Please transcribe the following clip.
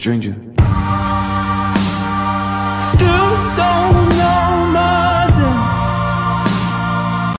stranger.